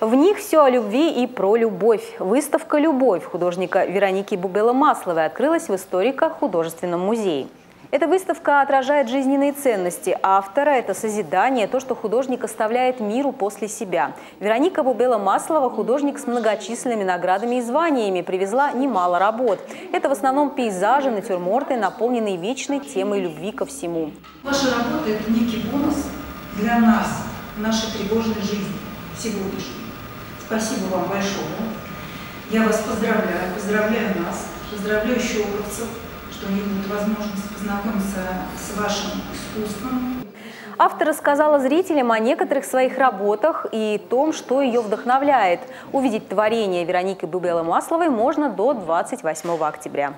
В них все о любви и про любовь. Выставка «Любовь» художника Вероники Бубела-Масловой открылась в историко-художественном музее. Эта выставка отражает жизненные ценности автора, это созидание, то, что художник оставляет миру после себя. Вероника Бубела-Маслова, художник с многочисленными наградами и званиями, привезла немало работ. Это в основном пейзажи, натюрморты, наполненные вечной темой любви ко всему. Ваша работа – это некий бонус для нас, нашей тревожной жизни сегодняшней. Спасибо вам большое. Я вас поздравляю, поздравляю нас, поздравляю щелковцев, что у них будет возможность познакомиться с вашим искусством. Автор рассказала зрителям о некоторых своих работах и том, что ее вдохновляет. Увидеть творение Вероники Бубела-Масловой можно до 28 октября.